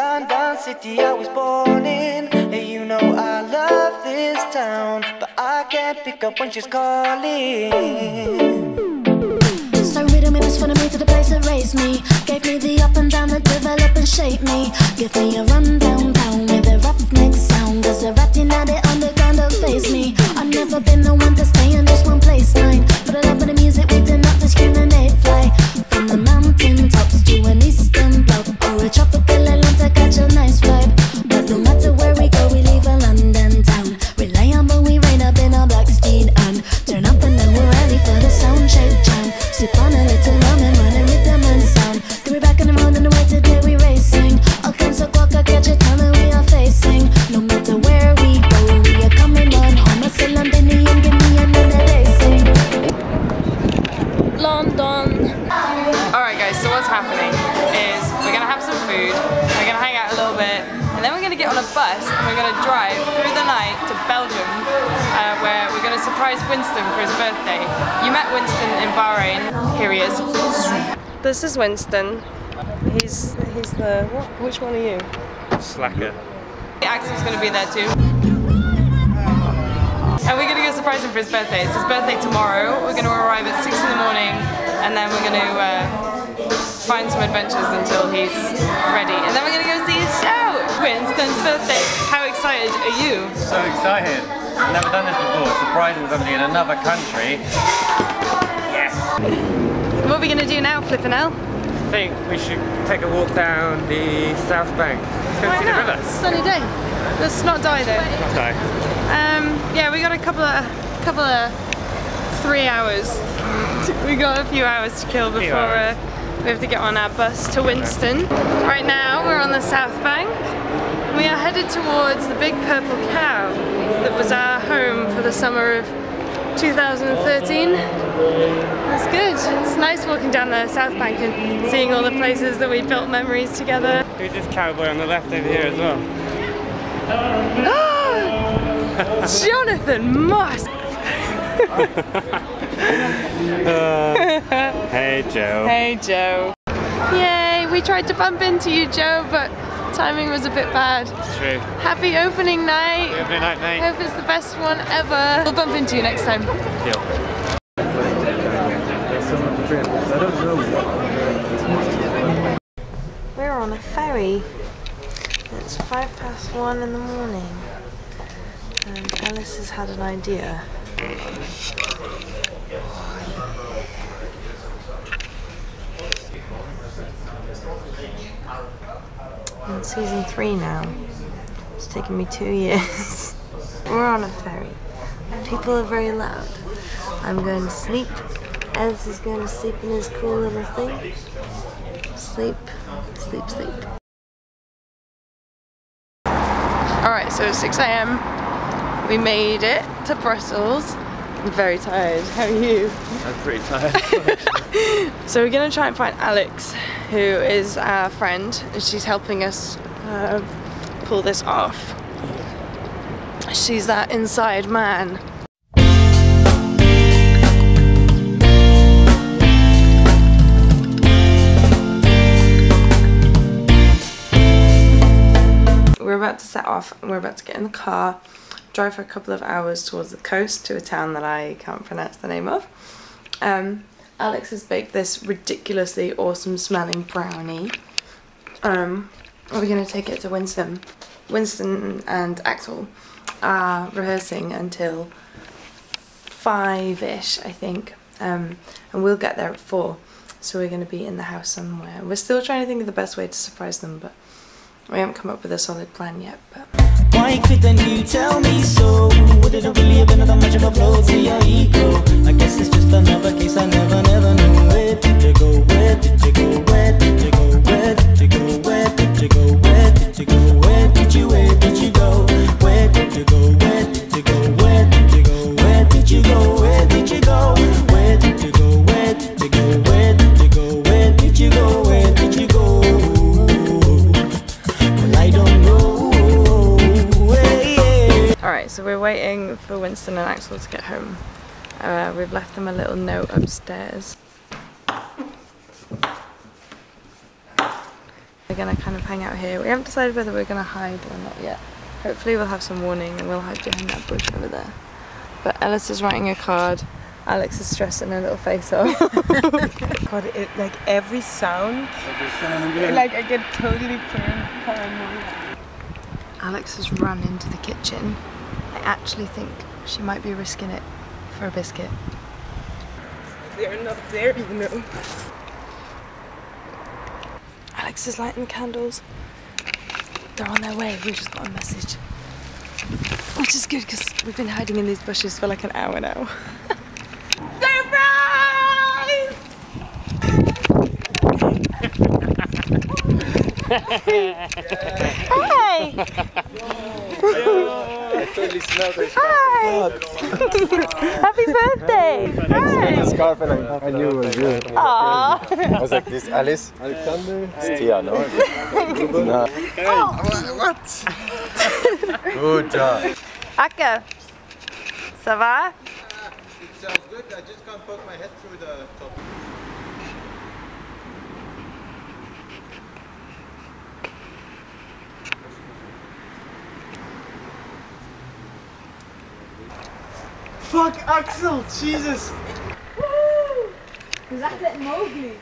London city I was born in. You know I love this town, but I can't pick up when she's calling. So rhythm and it's funny me to the place that raised me, gave me the up and down that develop and shape me. Give me a run down town with a roughneck sound, there's a ratting at it underground that faze me. I've never been the one to stay in just one place line, but I love the music we do not discriminate. Fly from the mountain tops to an eastern block or a tropical island to catch a nice vibe. But no matter where we go, we leave a London town, reliable we rain up in our black steed and turn up and then we're ready for the sound check jam. Sip on a little rum and run a rhythm and sound, then we're back in the morning the way today we racing. All kinds of walk, I catch a town that we are facing. No matter where we go, we are coming on home. I say Londonian, give me another day, sing London. Alright guys, so what's happening is we're gonna have some food, we're gonna hang out a little bit, and then we're gonna get on a bus and we're gonna drive through the night to Belgium, where we're gonna surprise Winston for his birthday. You met Winston in Bahrain. Here he is. This is Winston. He's the... What? Which one are you? Slacker. Axel's gonna be there too. And we're gonna go surprise him for his birthday. It's his birthday tomorrow. We're gonna arrive at 6 in the morning and then we're gonna find some adventures until he's ready. And then we're gonna go see his show! Winston's birthday. How excited are you? So excited. I've never done this before. Surprising somebody in another country. Yes! What are we gonna do now, flippin' hell? I think we should take a walk down the South Bank. Let's go see the river. It's a sunny day. Let's not die though. Not die. Yeah, we got a couple of 3 hours. We got a few hours to kill before we have to get on our bus to Winston. Right now we're on the South Bank. We are headed towards the big purple cow that was our home for the summer of 2013. That's good. It's nice walking down the South Bank and seeing all the places that we built memories together. There's this cowboy on the left over here as well. Oh, Jonathan Moss! Hey Joe. Hey Joe. Yay, we tried to bump into you Joe, but timing was a bit bad. It's true. Happy opening night. Happy opening night, mate. Hope it's the best one ever. We'll bump into you next time. Yep. We're on a ferry. It's 1:05 in the morning. And Ellis has had an idea. In season 3 now. It's taken me 2 years. We're on a ferry. People are very loud. I'm going to sleep. Ez is going to sleep in his cool little thing. Sleep, sleep, sleep. Alright, so it's 6 AM. We made it to Brussels. I'm very tired. How are you? I'm pretty tired. So we're going to try and find Alix, who is our friend, and she's helping us pull this off. She's that inside man. We're about to set off and we're about to get in the car, drive for a couple of hours towards the coast to a town that I can't pronounce the name of. Alix has baked this ridiculously awesome smelling brownie. We're going to take it to Winston. Winston and Axel are rehearsing until 5-ish, I think. And we'll get there at 4. So we're going to be in the house somewhere. We're still trying to think of the best way to surprise them, but we haven't come up with a solid plan yet. But why couldn't you tell me so? Would it really have been that much of a blow to your ego? I guess it's just another case I never knew. Where did you go? Where did you go? Where did you go? Where did you go? Where did you go? Where did you go? Where did you? Where did you go? Where did you go? Where did you go? Where did you go? Where did you go? Where did you go? Where did you go? Where did you go? Where did you go? Where did you go? Where did you go? Well, I don't know. Alright, so we're waiting for Winston and Axel to get home. We've left them a little note upstairs. They're going to kind of hang out here. We haven't decided whether we're going to hide or not yet. Hopefully we'll have some warning and we'll hide behind that bush over there. But Ellis is writing a card. Alix is stressing her little face off. God, it, like every sound, yeah. Like I get totally paranoid. Alix has run into the kitchen. I actually think she might be risking it for a biscuit. They're not there, you know. Alix is lighting the candles. They're on their way. We just got a message, which is good because we've been hiding in these bushes for like an hour now. Hi! I totally smelled her. Hi! Happy birthday! Hi! I scarf and I knew it was you. Aww! I was like, this Alice? Alexander? It's Tia, no? No. Oh, what? Good job. Akka, ça va? It sounds good. I just can't poke my head through the top. Fuck Axel, Jesus! Woo! Is that like Mowgli?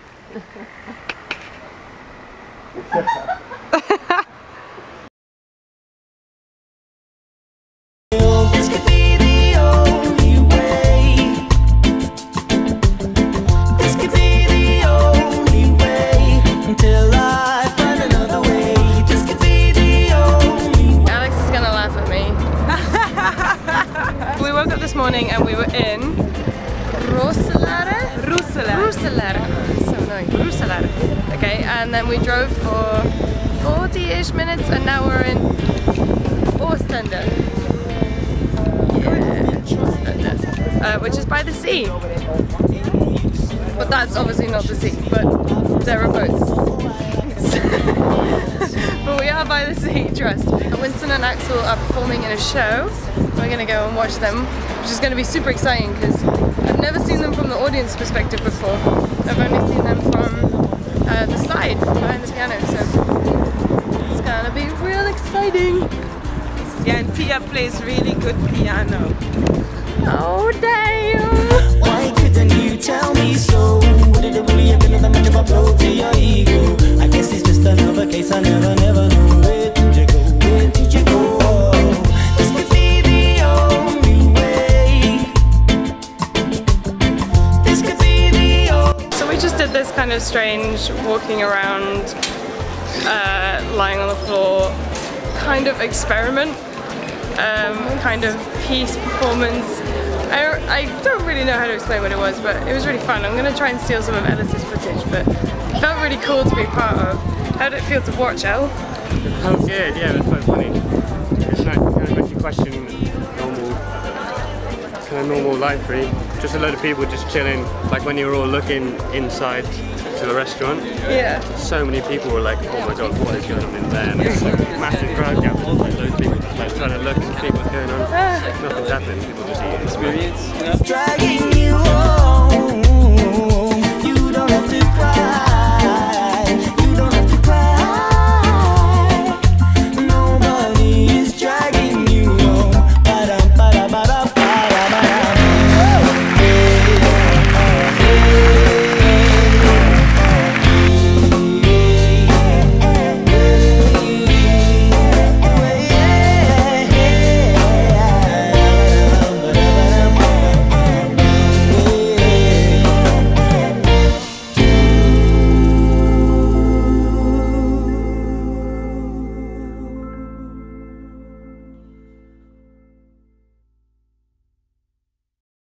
This could be the only way. This could be the only way. Until I find another way. This could be the only way. Alix is gonna laugh at me. We woke up this morning and we were in Brussels. So annoying. Brussels. Okay, and then we drove for 40-ish minutes and now we're in Ostende. Yeah. Which is by the sea. But that's obviously not the sea, but there are boats. But we are by the sea, trust. Winston and Axel are performing in a show. We're gonna go and watch them, which is gonna be super exciting because I've never seen them from the audience perspective before. I've only seen them from the side, behind the piano, so it's gonna be real exciting. Yeah, and Tia plays really good piano. Oh, damn! Why couldn't you tell me so? Would it really have been that much of a blow to your ego? I guess it's just another case I never knew. Where did you go? Where did you go? Oh, this could be the only way. This could be the only. So we just did this kind of strange walking around, lying on the floor kind of experiment. Kind of piece performance. I don't really know how to explain what it was, but it was really fun. I'm going to try and steal some of Ellis's footage, but it felt really cool to be part of. How did it feel to watch, Elle? It felt good, yeah, it was quite funny. It's like, kind of makes you question normal, life, really. Just a load of people just chilling, like when you were all looking inside to the restaurant. Yeah. So many people were like, oh my god, what is going on in there? And it's like a massive crowd gap, like loads of people just like trying to look and see what's going on. Nothing's happened, people just eating. Experience. Yeah.